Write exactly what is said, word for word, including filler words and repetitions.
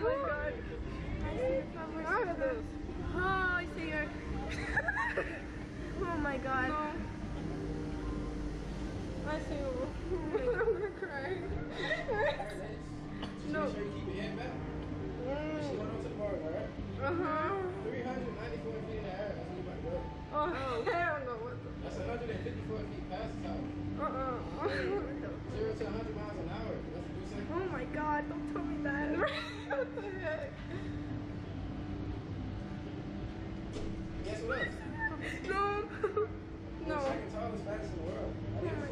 my god. I see your flowers. What are those? Oh, I see your... Oh my god. No. I see your... I'm gonna cry. No. Make sure you keep your hand back. She went on to the bar, alright? Uh-huh. three hundred ninety-four feet in the air. That's what you might go. Oh, hell no. What the... That's one hundred fifty-four feet past the time. Uh-uh. Zero to one hundred miles an hour. That's what you say. Oh my god. Don't tell me that. What the heck? Guess what else? No. No. The second tallest fastest in the world.